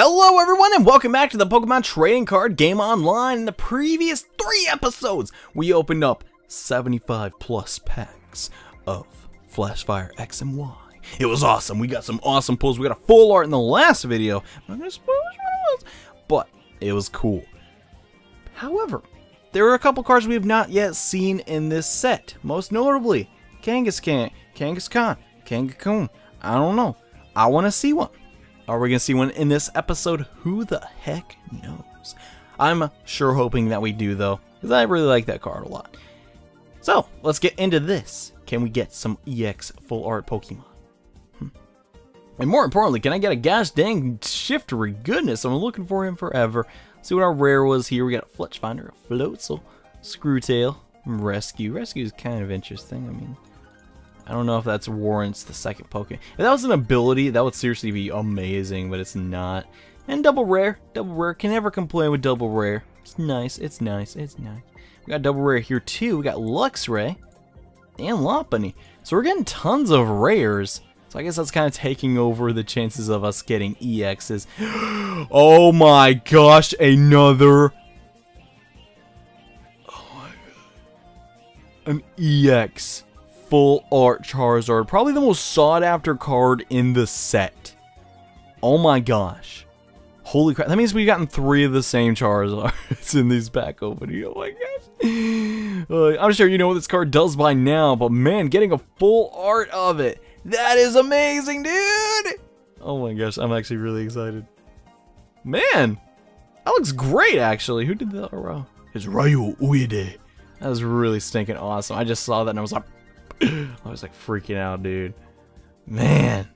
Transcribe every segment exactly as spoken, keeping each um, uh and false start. Hello everyone and welcome back to the Pokemon Trading Card Game Online. In the previous three episodes, we opened up seventy-five plus packs of Flashfire X and Y. It was awesome. We got some awesome pulls. We got a full art in the last video. I'm not gonna spoil what it was, but it was cool. However, there were a couple cards we have not yet seen in this set. Most notably, Kangaskhan, Kangaskhan, Kangaskhan. I don't know. I want to see one. Are we going to see one in this episode? Who the heck knows? I'm sure hoping that we do, though, because I really like that card a lot. So, let's get into this. Can we get some E X full art Pokemon? Hmm. And more importantly, can I get a gosh dang Shiftry? Goodness, I'm looking for him forever. Let's see what our rare was here. We got a Fletchfinder, a Floatzel, Screwtail, and Rescue. Rescue is kind of interesting. I mean, I don't know if that's warrants the second Pokemon. If that was an ability, that would seriously be amazing, but it's not. And double rare. Double rare. Can never complain with double rare. It's nice. It's nice. It's nice. We got double rare here, too. We got Luxray and Lopunny. So we're getting tons of rares. So I guess that's kind of taking over the chances of us getting E Xs. Oh my gosh. Another. Oh my god. An E X. Full art Charizard, probably the most sought after card in the set. Oh my gosh. Holy crap, that means we've gotten three of the same Charizards in these back opening. Oh my gosh. Uh, I'm sure you know what this card does by now, but man, getting a full art of it. That is amazing, dude. Oh my gosh, I'm actually really excited. Man, that looks great actually. Who did that? Uh, it's Ryu Uede. That was really stinking awesome. I just saw that and I was like, I was like freaking out, dude. Man,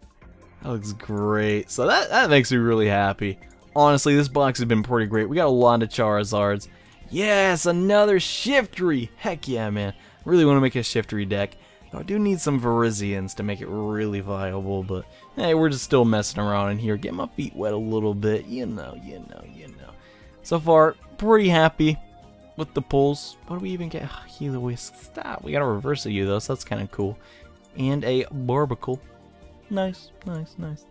that looks great. So that, that makes me really happy. Honestly, this box has been pretty great. We got a lot of Charizards. Yes, another Shiftry. Heck yeah, man. I really want to make a Shiftry deck. Though I do need some Virizions to make it really viable, but hey, we're just still messing around in here. Get my feet wet a little bit. You know, you know, you know. So far, pretty happy with the pulls. What do we even get? Oh, Helioptile. Stop. We got a reverse of you though, so that's kind of cool. And a Barbacle. Nice, nice, nice.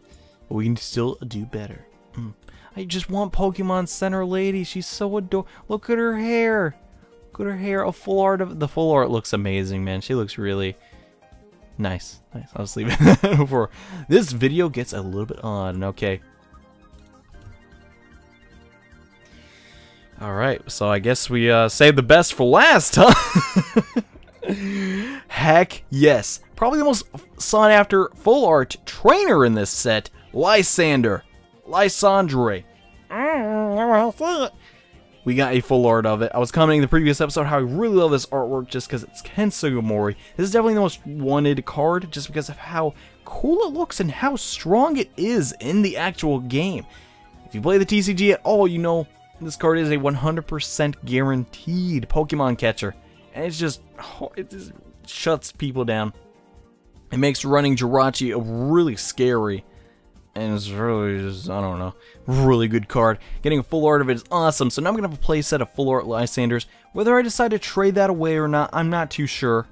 But we can still do better. Mm. I just want Pokemon Center Lady. She's so adorable. Look at her hair. Look at her hair. A full art of the full art looks amazing, man. She looks really nice. Nice. I'll just leave it over. This video gets a little bit on. Okay. Alright, so I guess we uh, saved the best for last, huh? Heck yes. Probably the most sought after full art trainer in this set, Lysandre. Lysandre. We got a full art of it. I was commenting in the previous episode how I really love this artwork just because it's Ken Sugimori. This is definitely the most wanted card just because of how cool it looks and how strong it is in the actual game. If you play the T C G at all, you know this card is a one hundred percent guaranteed Pokemon catcher, and it's just, oh, it just shuts people down. It makes running Jirachi really scary, and it's really just, I don't know, really good card. Getting a full art of it is awesome, so now I'm going to have a play set of full art Lysandres. Whether I decide to trade that away or not, I'm not too sure.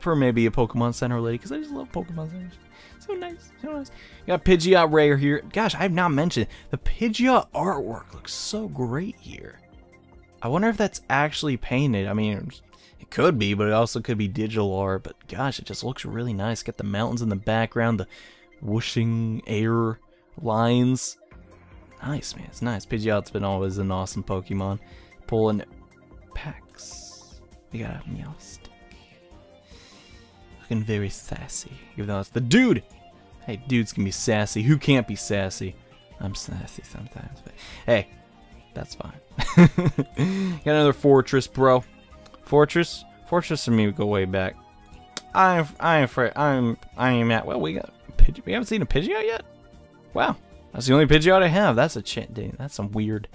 For maybe a Pokemon Center Lady, because I just love Pokemon Center. So nice, so nice. Got Pidgeot rare here. Gosh, I have not mentioned the Pidgeot artwork looks so great here. I wonder if that's actually painted. I mean, it could be, but it also could be digital art. But gosh, it just looks really nice. Got the mountains in the background, the whooshing air lines. Nice, man, it's nice. Pidgeot's been always an awesome Pokemon. Pulling packs. We got a Meowstic. Looking very sassy, even though it's the dude. Hey, dudes can be sassy. Who can't be sassy? I'm sassy sometimes, but hey, that's fine. Got another Fortress, bro. Fortress, Fortress and me would go way back. I'm, I'm afraid. I'm, I am at. Well, we got. Pidge we haven't seen a Pidgeot yet. Wow, that's the only Pidgeot I have. That's a chant. That's some weird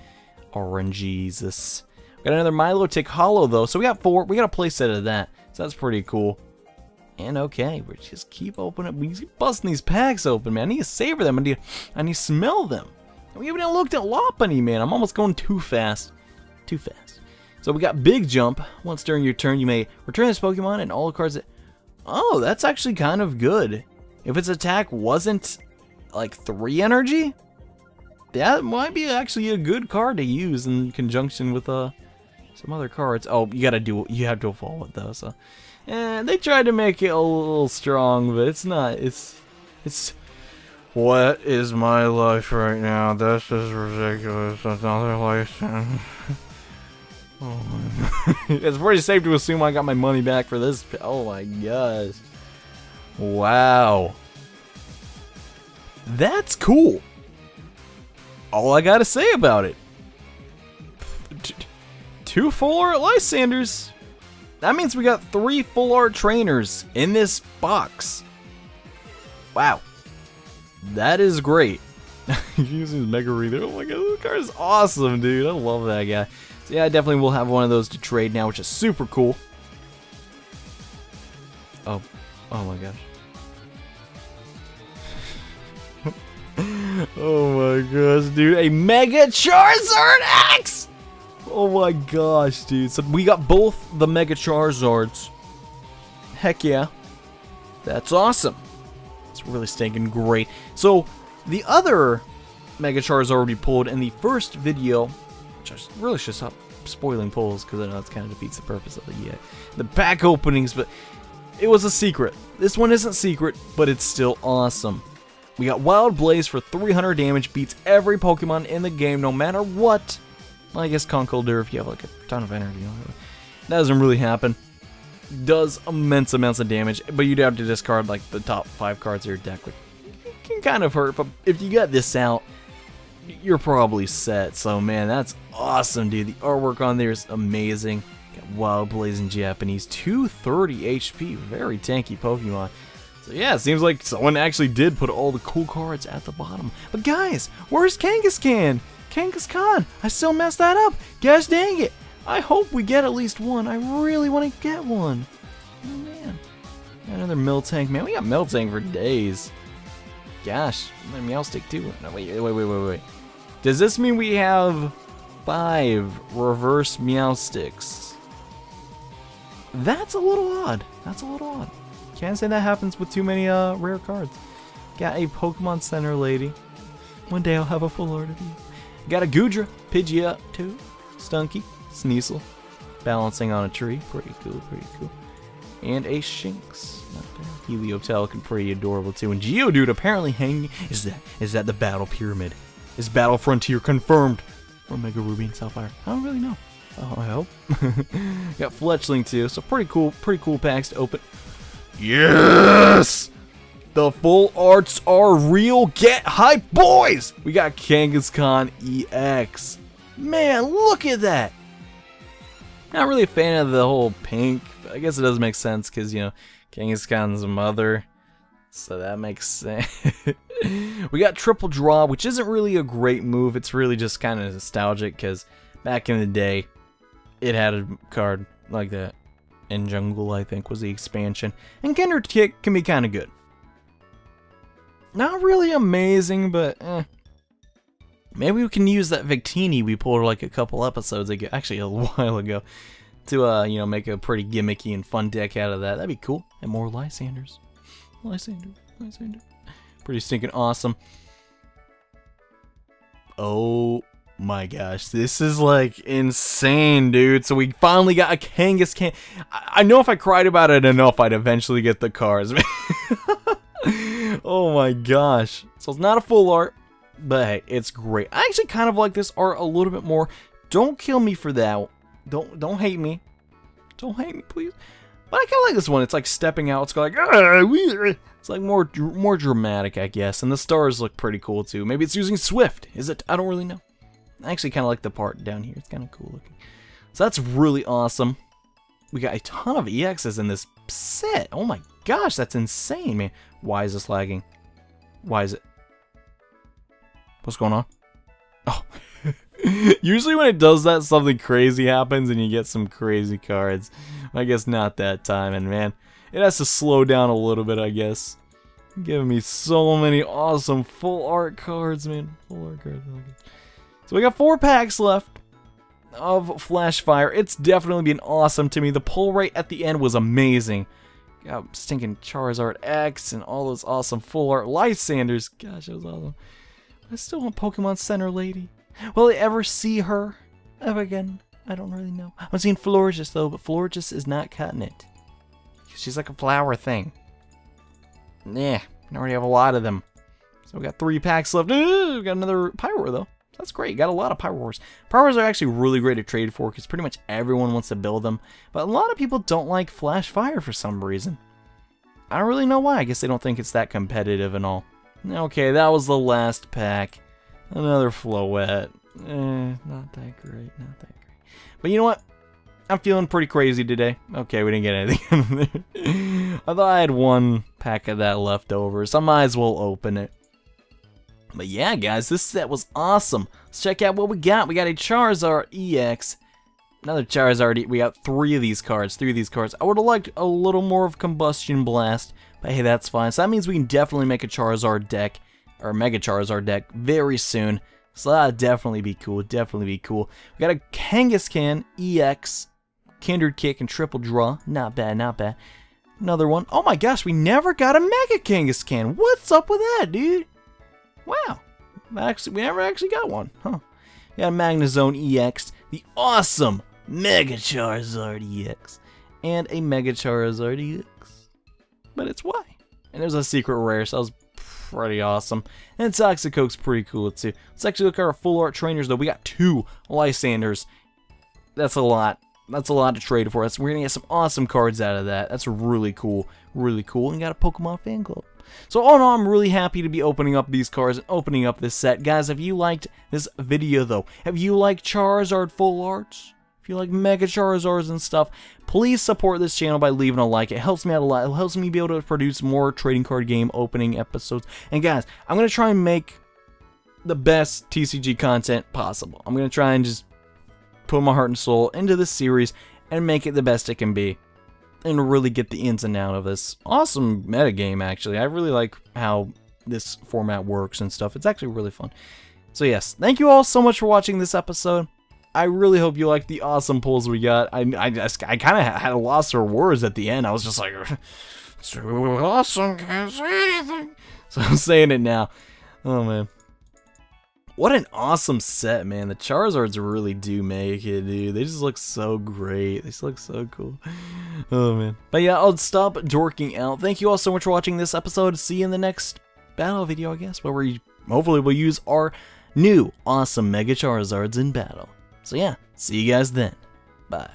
orangeesus. Got another Milotic Hollow though, so we got four. We got a playset of that, so that's pretty cool. And okay, we just keep opening, we keep busting these packs open, man. I need to savor them, I need, I need to smell them. And we haven't even looked at Lopunny, man. I'm almost going too fast, too fast. So we got Big Jump. Once during your turn, you may return this Pokemon and all the cards that, oh, that's actually kind of good. If its attack wasn't like three energy, That might be actually a good card to use in conjunction with uh, some other cards. Oh, you gotta do you have to evolve it though. So, and they tried to make it a little strong, but it's not. It's it's. What is my life right now? This is ridiculous. Another license. Oh my god. It's pretty safe to assume I got my money back for this. Oh my gosh. Wow. That's cool. All I gotta say about it. Two full art Lysandres. That means we got three full art trainers in this box. Wow. That is great. Using his Mega Reader. Oh my god, this card is awesome, dude. I love that guy. So yeah, I definitely will have one of those to trade now, which is super cool. Oh, oh my gosh. Oh my gosh, dude. A Mega Charizard X! Oh my gosh, dude. So we got both the Mega Charizards. Heck yeah. That's awesome. It's really stinking great. So the other Mega Charizard we pulled in the first video, which I really should stop spoiling pulls because I know it kind of defeats the purpose of the uh, the back openings, but it was a secret. This one isn't secret, but it's still awesome. We got Wild Blaze for three hundred damage, beats every Pokemon in the game no matter what. Well, I guess Conkeldurr if you have like a ton of energy. That doesn't really happen. Does immense amounts of damage, but you'd have to discard like the top five cards of your deck, which can kind of hurt, but if you get this out, you're probably set. So man, that's awesome, dude. The artwork on there is amazing. Got Wild Blaze in Japanese, two thirty H P, very tanky Pokemon. So yeah, it seems like someone actually did put all the cool cards at the bottom. But guys, where's Kangaskhan? Kangaskhan, I still messed that up, gosh dang it. I hope we get at least one. I really want to get one. Oh, man. Another Miltank. Man, we got Miltank for days. Gosh. Another Meowstic, too. No, wait, wait, wait, wait, wait. Does this mean we have five reverse Meowstics? That's a little odd. That's a little odd. Can't say that happens with too many uh, rare cards. Got a Pokemon Center Lady. One day I'll have a full art of you. Got a Goodra. Pidgeot, too. Stunky. Sneasel, balancing on a tree, pretty cool, pretty cool. And a Shinx, not bad. Helioptile can pretty adorable too. And Geodude apparently hanging. Is that is that the Battle Pyramid? Is Battle Frontier confirmed? Or Mega Ruby and Sapphire? I don't really know. Oh, I hope. Got Fletchling too, so pretty cool, pretty cool packs to open. Yes, the full arts are real. Get hype, boys! We got Kangaskhan E X. Man, look at that. Not really a fan of the whole pink, but I guess it does make sense because, you know, Kangaskhan's mother, so that makes sense. We got Triple Draw, which isn't really a great move. It's really just kind of nostalgic because back in the day, it had a card like that. And Jungle, I think, was the expansion. And Kinder Kick can be kind of good. Not really amazing, but eh. Maybe we can use that Victini we pulled like a couple episodes ago, actually a while ago, to uh, you know, make a pretty gimmicky and fun deck out of that. That'd be cool. And more Lysandres. Lysander, Lysander. Pretty stinking awesome. Oh my gosh, this is like insane, dude. So we finally got a Kangaskhan. I, I know if I cried about it enough, I'd eventually get the cards. Oh my gosh. So it's not a full art. But hey, it's great. I actually kind of like this art a little bit more. Don't kill me for that. Don't don't hate me. Don't hate me, please. But I kind of like this one. It's like stepping out. It's like it's like more more dramatic, I guess. And the stars look pretty cool too. Maybe it's using Swift. Is it? I don't really know. I actually kind of like the part down here. It's kind of cool looking. So that's really awesome. We got a ton of E Xs in this set. Oh my gosh, that's insane, man. Why is this lagging? Why is it? What's going on? Oh. Usually when it does that, something crazy happens and you get some crazy cards. I guess not that time, and man, it has to slow down a little bit, I guess. You're giving me so many awesome full art cards, man. Full art cards. So we got four packs left of Flash Fire. It's definitely been awesome to me. The pull rate at the end was amazing. Got stinking Charizard X and all those awesome full art Lysandres. Gosh, it was awesome. I still want Pokemon Center Lady. Will I ever see her ever again? I don't really know. I'm seeing Florges though, but Florges is not cutting it. She's like a flower thing. Yeah, I already have a lot of them. So we got three packs left. Ooh, we got another Pyroar though. That's great. Got a lot of Pyroars. Pyroars are actually really great to trade for because pretty much everyone wants to build them. But a lot of people don't like Flash Fire for some reason. I don't really know why. I guess they don't think it's that competitive and all. Okay, that was the last pack. Another Floette. Eh, not that great. Not that great. But you know what? I'm feeling pretty crazy today. Okay, we didn't get anything in there. I thought I had one pack of that left over, so I might as well open it. But yeah, guys, this set was awesome. Let's check out what we got. We got a Charizard E X. Another Charizard. We got three of these cards. Three of these cards. I would have liked a little more of Combustion Blast, but hey, that's fine. So that means we can definitely make a Charizard deck, or Mega Charizard deck, very soon. So that'll definitely be cool. Definitely be cool. We got a Kangaskhan E X, Kindred Kick, and Triple Draw. Not bad, not bad. Another one. Oh my gosh, we never got a Mega Kangaskhan. What's up with that, dude? Wow, actually, we never actually got one, huh? We got a Magnezone E X, the awesome Mega Charizard E X, and a Mega Charizard E X, but it's Y. And there's a secret rare, so that was pretty awesome. And Toxicoke's pretty cool too. Let's actually look at our full art trainers though. We got two Lysandres. That's a lot. That's a lot to trade for us. We're gonna get some awesome cards out of that. That's really cool, really cool. And we got a Pokemon fan club. So all in all, I'm really happy to be opening up these cards and opening up this set. Guys, if you liked this video though, if you like Charizard full arts, if you like Mega Charizards and stuff, please support this channel by leaving a like. It helps me out a lot. It helps me be able to produce more trading card game opening episodes. And guys, I'm going to try and make the best T C G content possible. I'm going to try and just put my heart and soul into this series and make it the best it can be. And really get the ins and outs of this awesome metagame, actually. I really like how this format works and stuff. It's actually really fun. So yes, thank you all so much for watching this episode. I really hope you liked the awesome pulls we got. I, I, just, I kind of had a loss for words at the end. I was just like, it's really awesome, can't say anything. So I'm saying it now. Oh, man. What an awesome set, man. The Charizards really do make it, dude. They just look so great. They just look so cool. Oh, man. But yeah, I'll stop dorking out. Thank you all so much for watching this episode. See you in the next battle video, I guess, where we hopefully will use our new awesome Mega Charizards in battle. So yeah, see you guys then. Bye.